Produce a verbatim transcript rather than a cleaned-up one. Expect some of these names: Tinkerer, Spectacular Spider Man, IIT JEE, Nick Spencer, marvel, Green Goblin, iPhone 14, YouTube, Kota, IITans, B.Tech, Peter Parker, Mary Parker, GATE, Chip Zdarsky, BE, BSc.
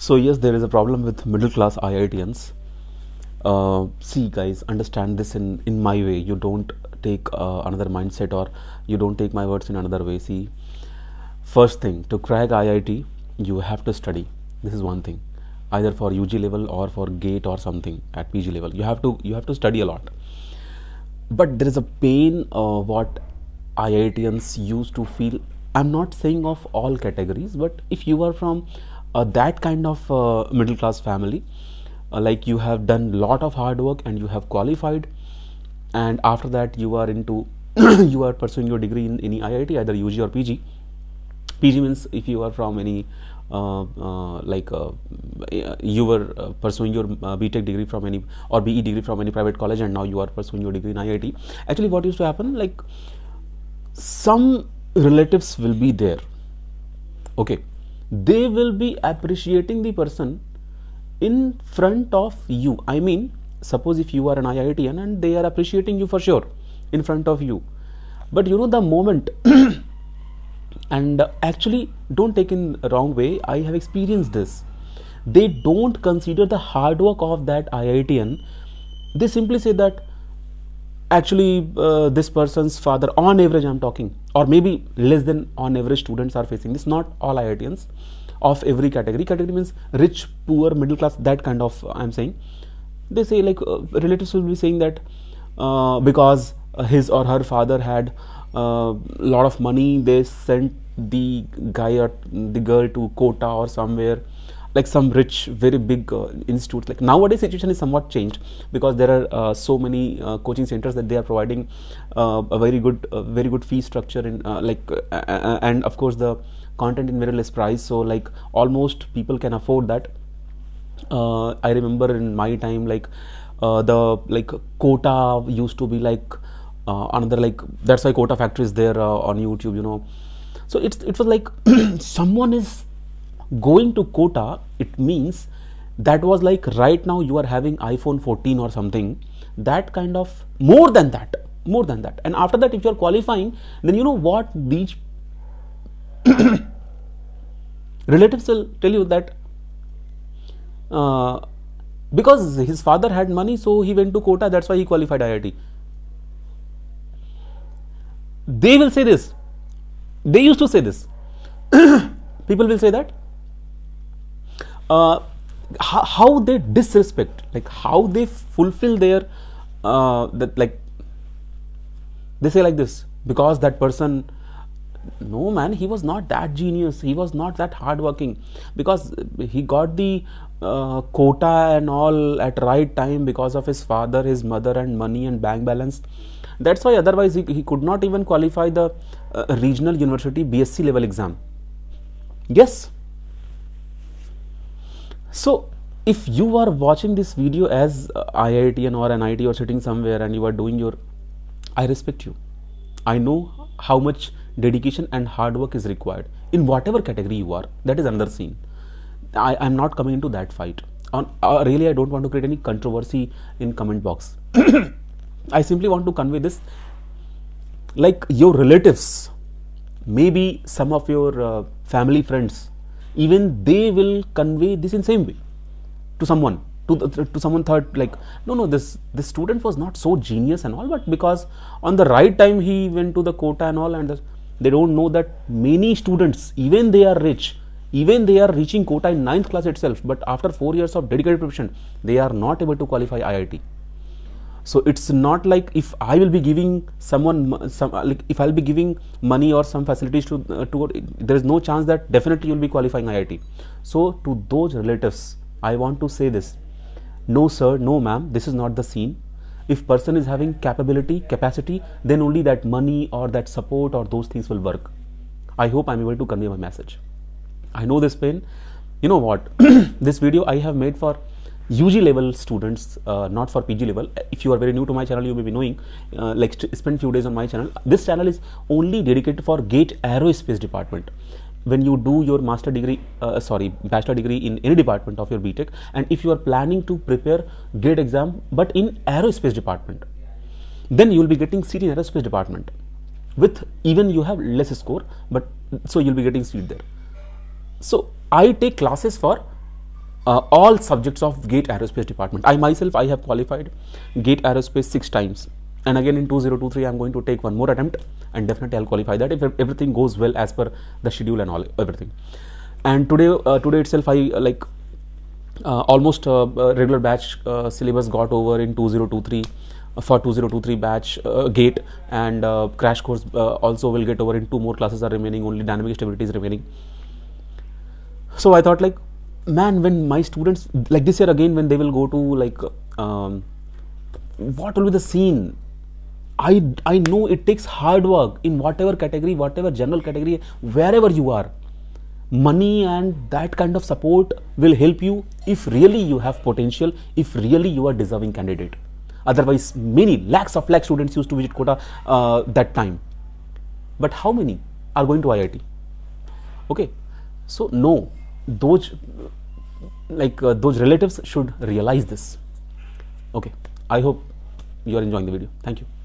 So yes, there is a problem with middle class I I T ians. Uh, see guys, understand this in, in my way. You don't take uh, another mindset, or you don't take my words in another way. See, first thing, to crack I I T, you have to study. This is one thing, either for U G level or for GATE or something at P G level. You have to, you have to study a lot. But there is a pain uh, what I I T ians used to feel. I'm not saying of all categories, but if you are from uh, that kind of uh, middle class family, Uh, like you have done lot of hard work and you have qualified, and after that you are into you are pursuing your degree in any I I T, either U G or P G. P G means if you are from any uh, uh, like uh, you were uh, pursuing your uh, B.Tech degree from any, or B E degree from any private college, and now you are pursuing your degree in I I T. Actually, what used to happen, like some relatives will be there, okay, they will be appreciating the person in front of you. I mean, suppose if you are an I I T ian and they are appreciating you for sure in front of you, but you know the moment and uh, actually don't take in a wrong way, I have experienced this, they don't consider the hard work of that I I T ian. They simply say that actually uh, this person's father, on average I'm talking, or maybe less than on average students are facing this, not all I I T ians, of every category. Category means rich, poor, middle class, that kind of uh, I'm saying. They say like uh, relatives will be saying that uh, because uh, his or her father had a uh, lot of money, they sent the guy or the girl to Kota or somewhere, like some rich, very big uh, institute. Like nowadays situation is somewhat changed, because there are uh, so many uh, coaching centers that they are providing uh, a very good uh, very good fee structure in uh, like uh, uh, and of course the content in very less price, so like almost people can afford that. uh, I remember in my time, like uh, the like Kota used to be like uh, another, like that's why Kota Factory is there uh, on YouTube, you know. So it's, it was like someone is going to Kota, it means that was like right now you are having iPhone fourteen or something, that kind of, more than that, more than that. And after that, if you are qualifying, then you know what these relatives will tell you, that uh, because his father had money, so he went to Kota, that's why he qualified I I T. They will say this, they used to say this. People will say that uh, how, how they disrespect, like how they fulfill their uh, that, like they say like this, because that person, no man, he was not that genius, he was not that hardworking, because he got the uh, Kota and all at right time because of his father, his mother, and money and bank balance. That's why otherwise he, he could not even qualify the uh, regional university B S c level exam. Yes. So if you are watching this video as uh, I I T ian or an I I T, or sitting somewhere and you are doing your, I respect you. I know how much dedication and hard work is required in whatever category you are. That is another scene. I am not coming into that fight. On uh, really, I don't want to create any controversy in comment box. I simply want to convey this. Like your relatives, maybe some of your uh, family friends, even they will convey this in same way to someone, to the, to someone third, like no no this this student was not so genius and all, but because on the right time he went to the Kota and all, and the, they don't know that many students, even they are rich, even they are reaching Kota in ninth class itself, but after four years of dedicated preparation, they are not able to qualify I I T. So it's not like if I will be giving someone some, like if I'll be giving money or some facilities to, uh, to there is no chance that definitely you'll be qualifying I I T. So to those relatives, I want to say this: no sir, no ma'am, this is not the scene. If person is having capability, capacity, then only that money or that support or those things will work. I hope I'm able to convey my message. I know this pain. You know what? This video I have made for U G level students, uh, not for P G level. If you are very new to my channel, you may be knowing, uh, like spend few days on my channel. This channel is only dedicated for GATE Aerospace department. When you do your master degree, uh, sorry, bachelor degree in any department of your B.Tech, and if you are planning to prepare GATE exam, but in aerospace department, then you will be getting seat in aerospace department. With even you have less score, but so you'll be getting seat there. So I take classes for uh, all subjects of GATE Aerospace department. I myself, I have qualified GATE Aerospace six times, and again in two thousand twenty-three I am going to take one more attempt, and definitely I'll qualify that if everything goes well as per the schedule and all everything. And today uh, today itself I uh, like uh, almost uh, uh, regular batch uh, syllabus got over in two thousand twenty-three. For two thousand twenty-three batch uh, GATE, and uh, crash course uh, also will get over in two more classes are remaining, only dynamic stability is remaining. So I thought, like, man, when my students, like this year again, when they will go to, like, um, what will be the scene? I, I know it takes hard work in whatever category, whatever general category, wherever you are. Money and that kind of support will help you if really you have potential, if really you are deserving candidate. Otherwise, many lakhs of lakh students used to visit Kota uh, that time. But how many are going to I I T? Okay, so no, those like uh, those relatives should realize this. Okay, I hope you are enjoying the video. Thank you.